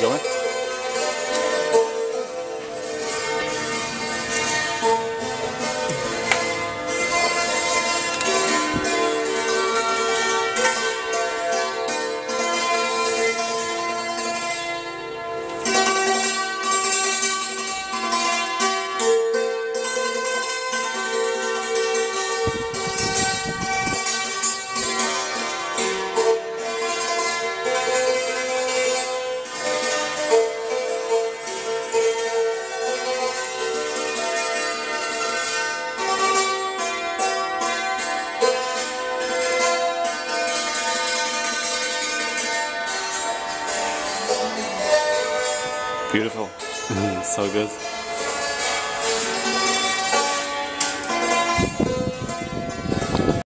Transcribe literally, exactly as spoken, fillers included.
咗咩？Beautiful. Mm, so good.